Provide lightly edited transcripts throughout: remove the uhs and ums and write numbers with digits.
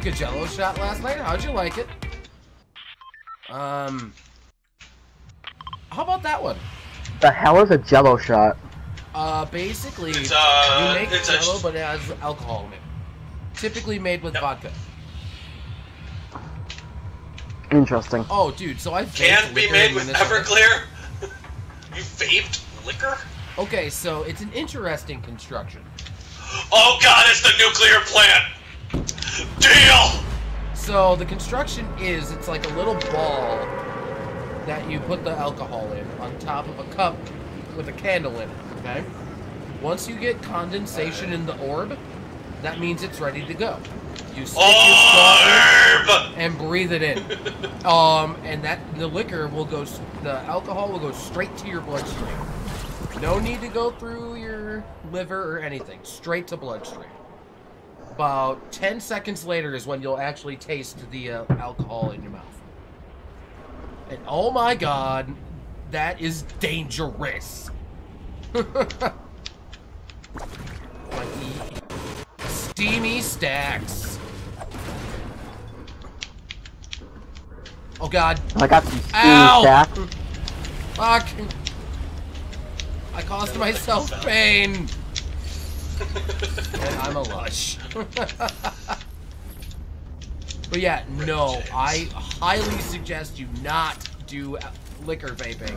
took a jello shot last night. How'd you like it? How about that one? The hell is a jello shot? Basically, you make jello, but it has alcohol in it. Typically made with vodka. Interesting. Oh, dude, so I vaped Can't be made with Everclear? You vaped liquor? Okay, so it's an interesting construction. Oh god, it's the nuclear plant! Deal! So the construction is, it's like a little ball that you put the alcohol in on top of a cup with a candle in it, okay? Once you get condensation in the orb, that means it's ready to go. You stick your straw and breathe it in. And that the alcohol will go straight to your bloodstream. No need to go through your liver or anything. Straight to bloodstream. About 10 seconds later is when you'll actually taste the alcohol in your mouth. And oh my god, that is dangerous. Steamy Stacks. Oh god. I got some Steamy Stacks. Fuck. I caused myself pain. And I'm a lush. But yeah, no, I highly suggest you not do liquor vaping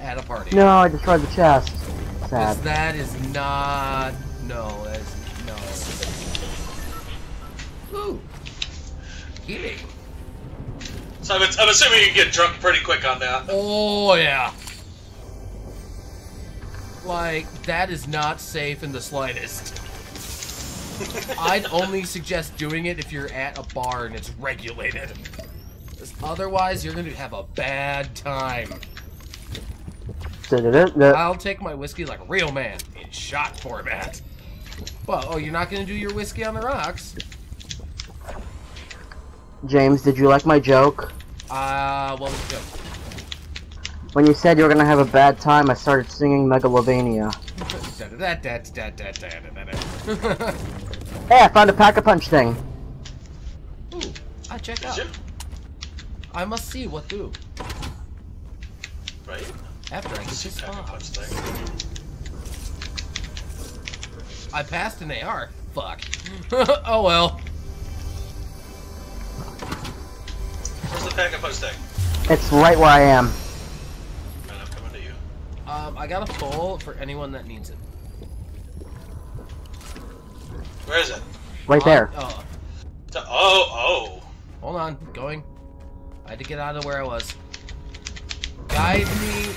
at a party. No, I just tried the chest. Sad. That is not... No, that is... No. Ooh. Healing. So I'm assuming you get drunk pretty quick on that. Oh, yeah. Like, that is not safe in the slightest. I'd only suggest doing it if you're at a bar and it's regulated. Otherwise, you're going to have a bad time. I'll take my whiskey like a real man in shot format. Well, oh, you're not going to do your whiskey on the rocks. James, did you like my joke? What was the joke? When you said you were gonna have a bad time, I started singing Megalovania. Hey, I found a pack-a-punch thing. Ooh, I check out. I must see what do. Right? After I get this pack-a-punch thing. I passed an AR. Fuck. Oh well. Where's the pack-a-punch thing? It's right where I am. Right, I'm coming to you. I got a bowl for anyone that needs it. Where is it? Right there. Oh. Hold on, going. I had to get out of where I was. Guide me.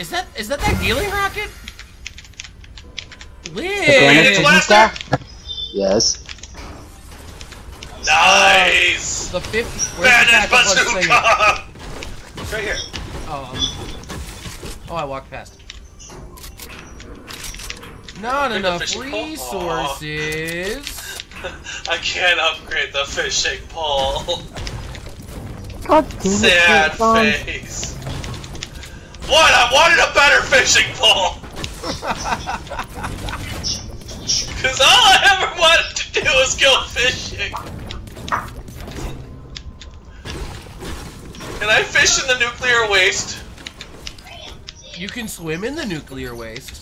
Is that healing rocket? Live. Yes. Nice! The fifth... Bandit bazooka! It's right here. Oh, I walked past it. Not enough resources. I can't upgrade the fishing pole. God damn it, sad face. What? I wanted a better fishing pole! Because all I ever wanted to do was go fishing. Can I fish in the nuclear waste? You can swim in the nuclear waste.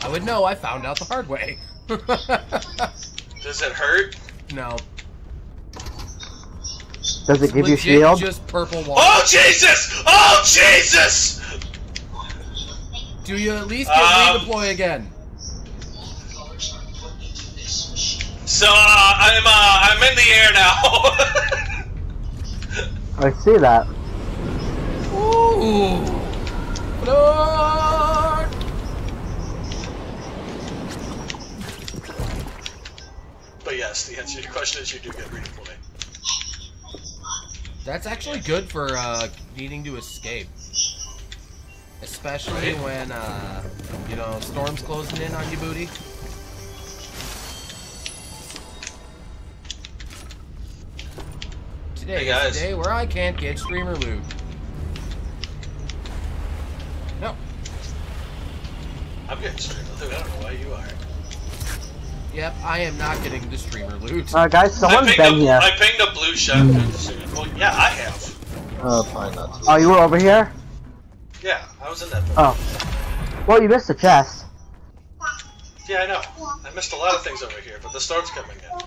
I would know, I found out the hard way. Does it hurt? No. Does it give you shield? Just purple water. Oh Jesus! Oh Jesus! Do you at least get redeploy again? So I'm in the air now. I see that. Ooh. Lord. But yes, the answer to your question is you do get redeployed. That's actually good for needing to escape. Especially when you know, storm's closing in on your booty. Today is the day where I can't get streamer loot. No. I'm getting streamer loot. I don't know why you are. Yep, I am not getting the streamer loot. Guys, someone's been here. I pinged a blue shotgun. Well, yeah, I have. Oh, probably not. Oh, you were over here? Yeah, I was in that building. Oh. Well, you missed the chest. Yeah, I know. I missed a lot of things over here, but the storm's coming in.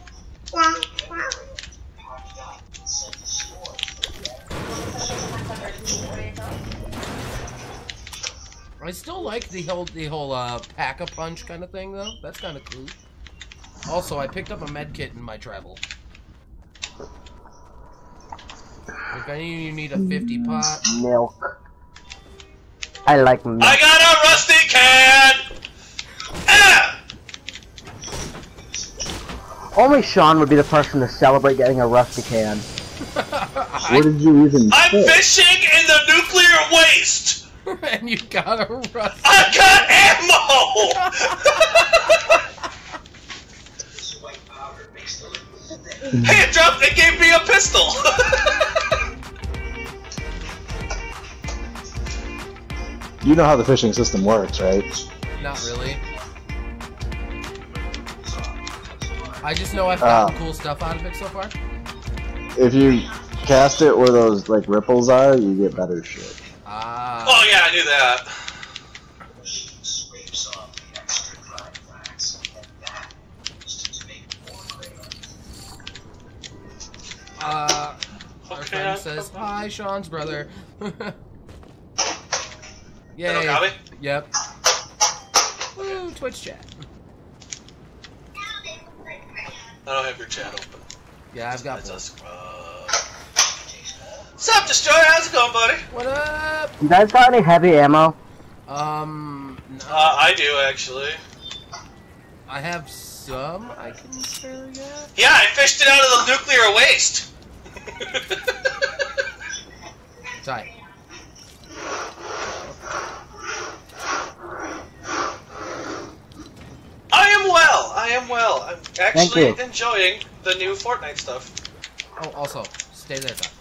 I still like the whole pack-a-punch kind of thing, though. That's kind of cool. Also, I picked up a med kit in my travel. If any of you need a 50 pot. Milk. I like milk. I got a rusty can! Ah! Only Sean would be the person to celebrate getting a rusty can. What did you even I'm fishing in the nuclear waste! And you got a rust. I got ammo! Hey, it dropped, it gave me a pistol! You know how the fishing system works, right? Not really. I just know I've gotten cool stuff out of it so far. If you cast it where those like ripples are, you get better shit. Oh yeah, I knew that. Our friend says, hi, Sean's brother. Yay. Yep. Woo, Twitch chat. I don't have your chat open. Yeah, I've got one. What's up, Destroyer? How's it going, buddy? What up? You guys got any heavy ammo? No. I do, actually. I have some I can share yet. Yeah, I fished it out of the nuclear waste! Sorry. I am well. I'm actually enjoying the new Fortnite stuff. Oh, also, stay there, Doc.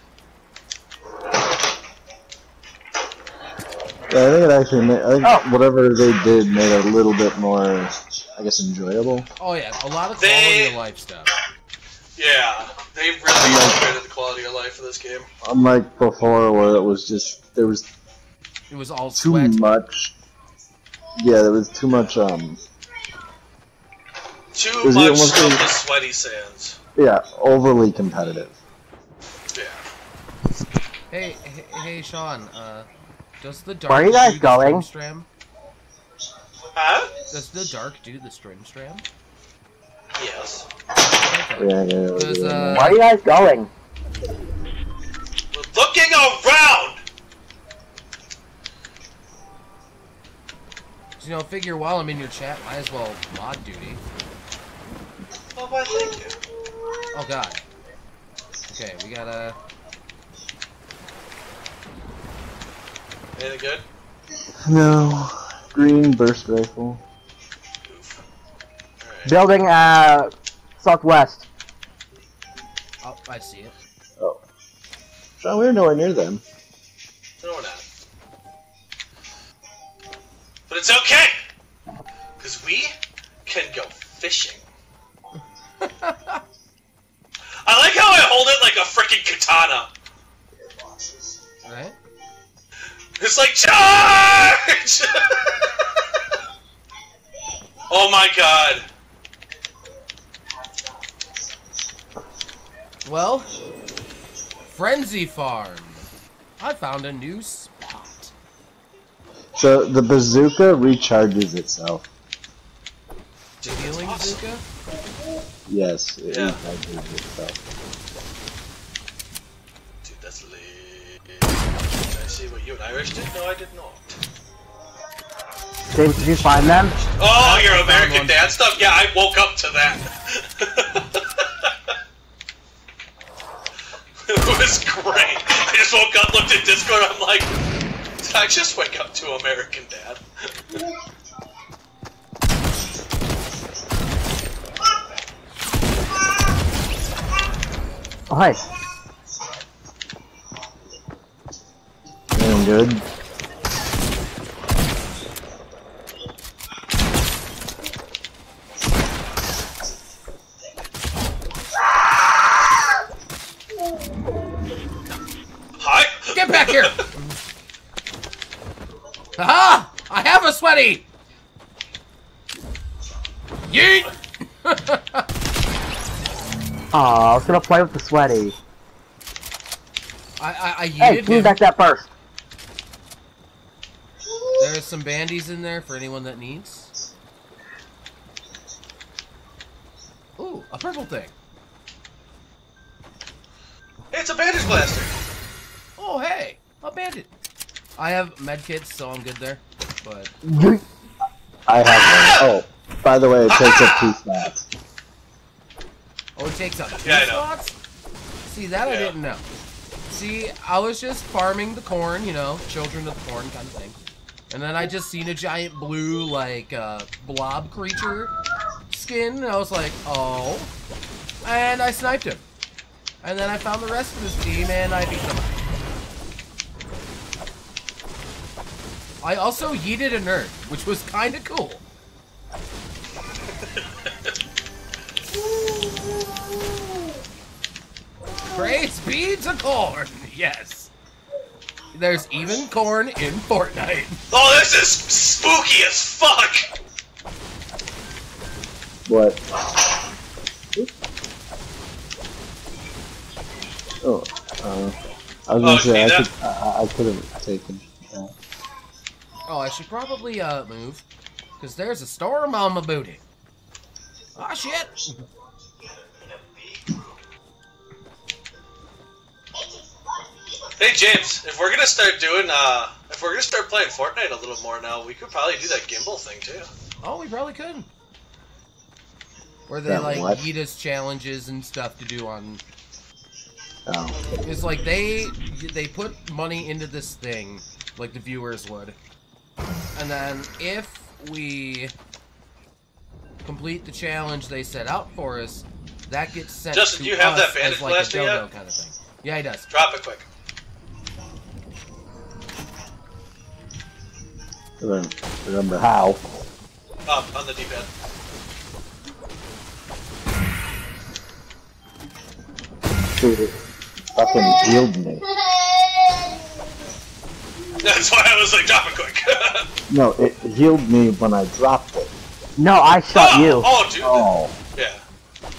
Yeah, I think it actually made, whatever they did made it a little bit more, I guess, enjoyable. Oh yeah, a lot of quality of life stuff. Yeah, they really upgraded the quality of life for this game. Unlike before, where it was just it was all too much. Yeah, there was too much. Too much of the Sweaty Sands. Yeah, overly competitive. Yeah. Hey, Sean. Does the dark do the stream stram? Huh? Does the dark do the stream stram? Yes. Okay. Yeah. Does, where are you guys going? We're looking around! You know, figure while I'm in your chat, might as well mod duty. Oh, why thank you. Oh, God. Okay, we gotta... Anything good? No. Green burst rifle. Right. Building, southwest. Oh, I see it. Oh. Sean, we're nowhere near them. No, we're not. But it's okay! Because we can go fishing. I like how I hold it like a freaking katana. Right? It's like, charge! Oh my God. Well, Frenzy Farm. I found a new spot. So the bazooka recharges itself. The healing bazooka? Yes, it recharges itself. Dude, that's lame. See what you and Irish did? No, I did not. James, did you find them? Oh, your American Dad stuff? Yeah, I woke up to that. It was great. I just woke up, looked at Discord, I'm like, did I just wake up to American Dad? Oh, hi. Good. Haha! I have a sweaty! Yeet! Aw, I was gonna play with the sweaty. I hey, give me back that first. There's some bandies in there for anyone that needs. Ooh, a purple thing. It's a bandage blaster! Oh, hey! A bandit! I have medkits, so I'm good there. But I have one. Oh, by the way, it takes up 2 slots. Oh, it takes up 2 slots? See, that I didn't know. See, I was just farming the corn, you know, children of the corn kind of thing. And then I just seen a giant blue, like, blob creature skin, and I was like, oh. And I sniped him. And then I found the rest of his team, and I beat them. I also yeeted a nerd, which was kind of cool. Great speeds of corn, yes. There's even corn in Fortnite. Oh, this is spooky as fuck. What? Oh, I was gonna say I couldn't take him. Oh, I should probably, move. Because there's a storm on my booty. Aw, shit! Hey, James, if we're gonna start doing, if we're gonna start playing Fortnite a little more now, we could probably do that gimbal thing, too. Oh, we probably could. Where they, like, eat us challenges and stuff to do on... Oh. It's like, they put money into this thing, like the viewers would. And then if we complete the challenge they set out for us, that gets sent Justin, to you us have that bandage as like a dodo kind of thing. Yeah, he does. Drop it quick. I don't remember how. Up on the D-pad. Dude, it fucking healed me. That's why I was like, drop it quick. No, it healed me when I dropped it. No, I shot you. Oh, dude. Oh. Yeah.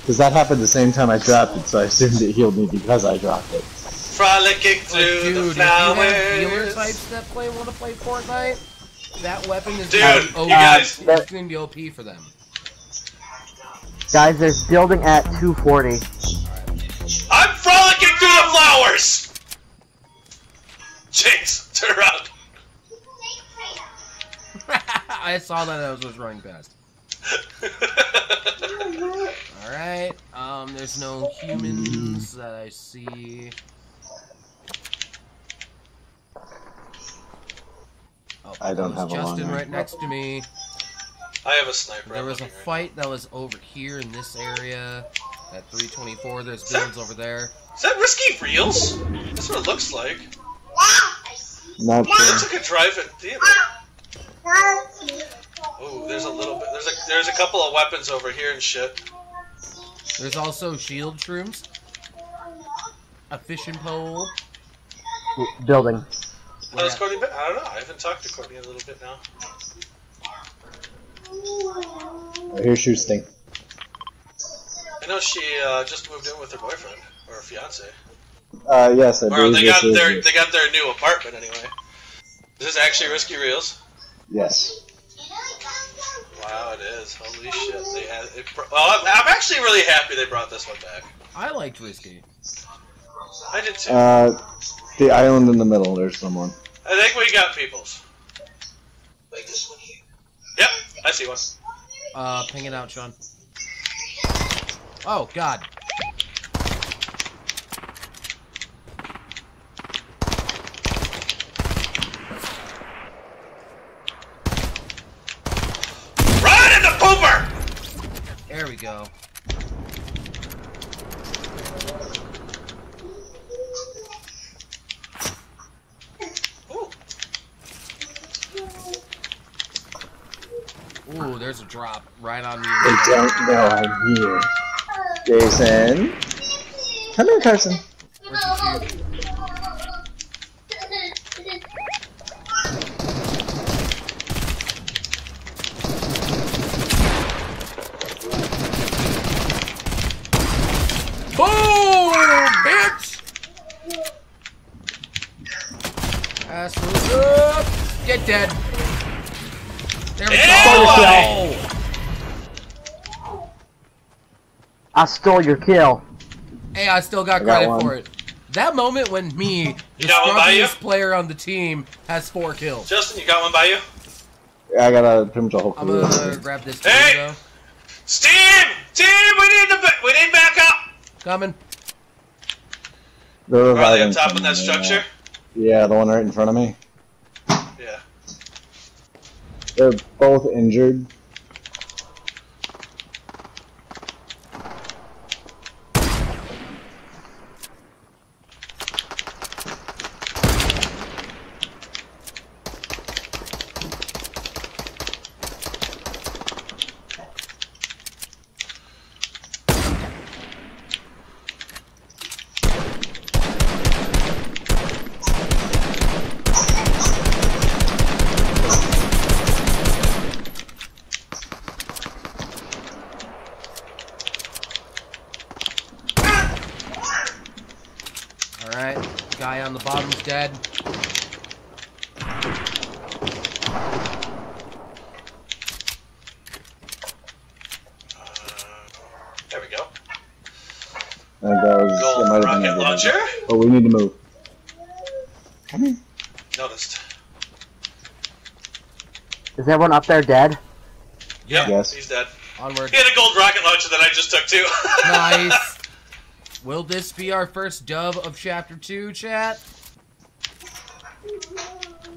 Because that happened the same time I dropped it, so I assumed it healed me because I dropped it. Frolicking through the flowers. If you have healer types that want to play Fortnite, that weapon is going to be OP for them. Guys, there's building at 240. Right. I'm frolicking through the flowers! Jinx! Turn around. I saw that I was just running past. Alright, there's no humans that I see. Oh, I don't have Justin right next to me. I have a sniper. There was a fight that was over here in this area at 324. There's builds over there. Is that Risky Reels? That's what it looks like. Not sure. That's a good drive at theater. Oh, there's a little bit. There's a couple of weapons over here and shit. There's also shield shrooms. A fishing pole. Building. How's Courtney been? I don't know. I haven't talked to Courtney in a little bit now. I hear shoe sting. I know she just moved in with her boyfriend or her fiance. Yes, I believe they got their new apartment, anyway. Is this actually Risky Reels? Yes. Wow, it is. Holy shit. They had, well, I'm actually really happy they brought this one back. I liked Risky. I did, too. The island in the middle, there's someone. I think we got peoples. Like this one here. Yep, I see one. Ping it out, Sean. Oh, God. There we go. Ooh. Ooh, there's a drop right on me. They don't know I'm here. Jason. Come here, Carson. Where's last move. Get dead. There we go. Oh. I stole your kill. Hey, I still got credit for it. That moment when me, the strongest player on the team, has 4 kills. Justin, you got one by you? Yeah, I got a Pim Joe. I'm gonna grab this. Hey! Steam! Team! We need back up! Coming. They're probably on top of that structure? Yeah, the one right in front of me. Yeah. They're both injured. Guy on the bottom's dead. There we go. Gold rocket launcher. Oh, we need to move. Come here. Noticed. Is everyone up there dead? Yep, yes. He's dead. Onward. He had a gold rocket launcher that I just took too. Nice. Will this be our first dub of Chapter 2, chat?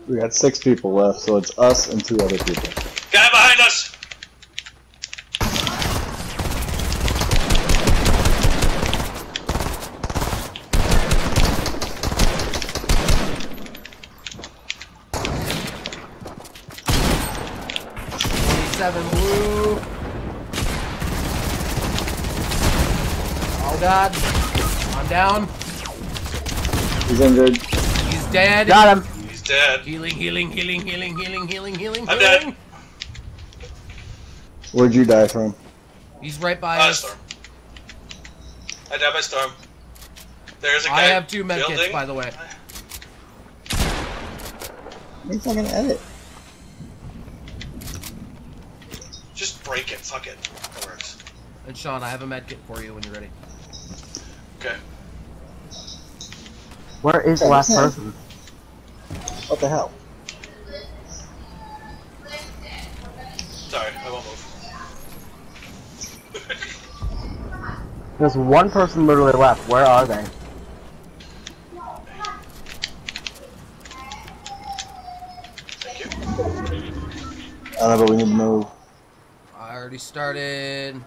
We got 6 people left, so it's us and 2 other people. Guy behind us! Blue. Oh god. I'm down. He's injured. He's dead. Got him. He's dead. Healing, healing, healing, healing, healing, healing, healing. I'm dead. Where'd you die from? He's right by us. Storm. I died by storm. There's a guy. I have 2 medkits, by the way. He's not gonna edit. Just break it. Fuck it. That works. And Sean, I have a medkit for you when you're ready. Okay. Where is the last person? What the hell? Sorry, I won't move. There's one person literally left. Where are they? Thank you. I don't know, but we need to move. I already started.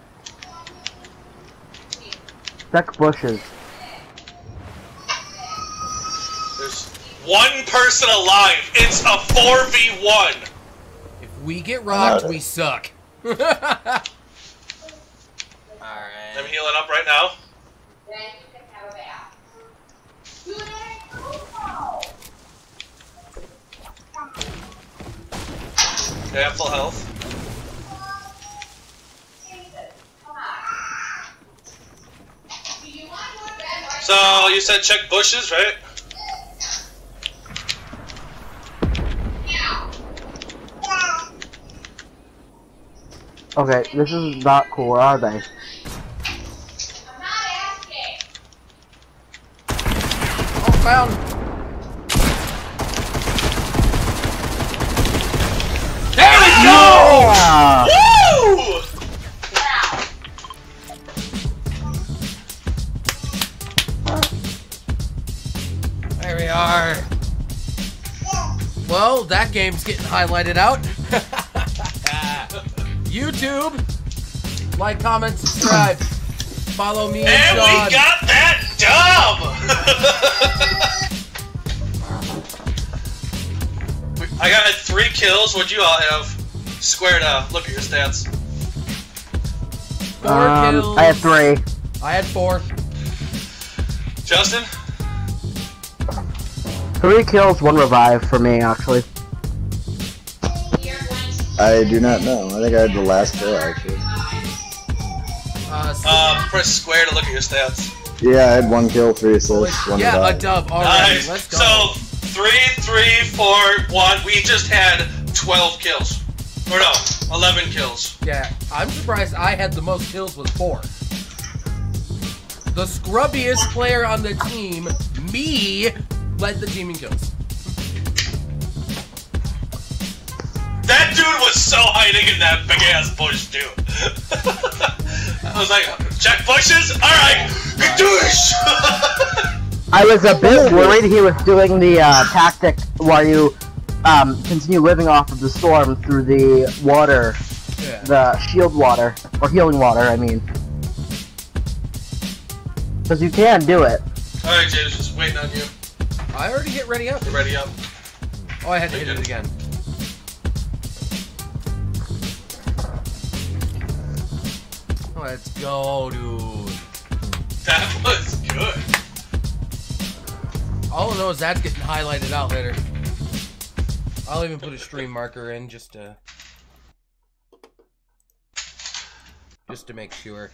Stuck bushes. There's one person alive. It's a 4v1. If we get rocked, we suck. All right. I'm healing up right now. Then you can have a bath. Okay, I have full health. So, you said check bushes, right? Okay, this is not cool, where are they? I'm not asking! Oh, found! There we go! Yeah. Woo! Well, that game's getting highlighted out. YouTube, like, comment, subscribe, follow me and John. And we got that dub. I got 3 kills. What'd you all have? Squared up. Look at your stats. 4 kills. I had 3. I had 4. Justin. 3 kills, 1 revive for me, actually. I do not know. I think I had the last kill, actually. Press square to look at your stats. Yeah, I had 1 kill, 3 assists, 1 revive. Yeah, a dub. All right, let's go. So, 3, 3, 4, 1. We just had 12 kills. Or no, 11 kills. Yeah, I'm surprised I had the most kills with 4. The scrubbiest player on the team, me, led the team in kills. That dude was so hiding in that big ass bush, dude. I was like, check bushes? Alright, good douche! I was a bit worried he was doing the tactic where you continue living off of the storm through the water, yeah. The shield water, or healing water, I mean. Because you can do it. Alright, James, just waiting on you. I already hit ready up. Ready up. Oh, I had to hit it again. Let's go, dude. That was good. All of those, that's getting highlighted out later. I'll even put a stream marker in just to make sure.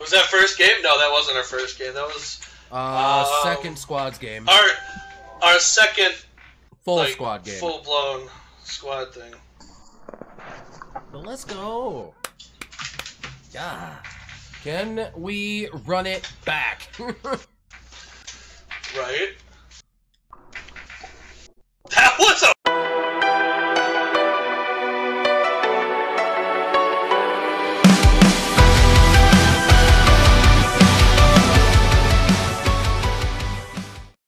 Was that first game? No, that wasn't our first game. That was second squad's game. Our second full like, squad game. Full blown squad thing. But let's go. Yeah. Can we run it back? Right.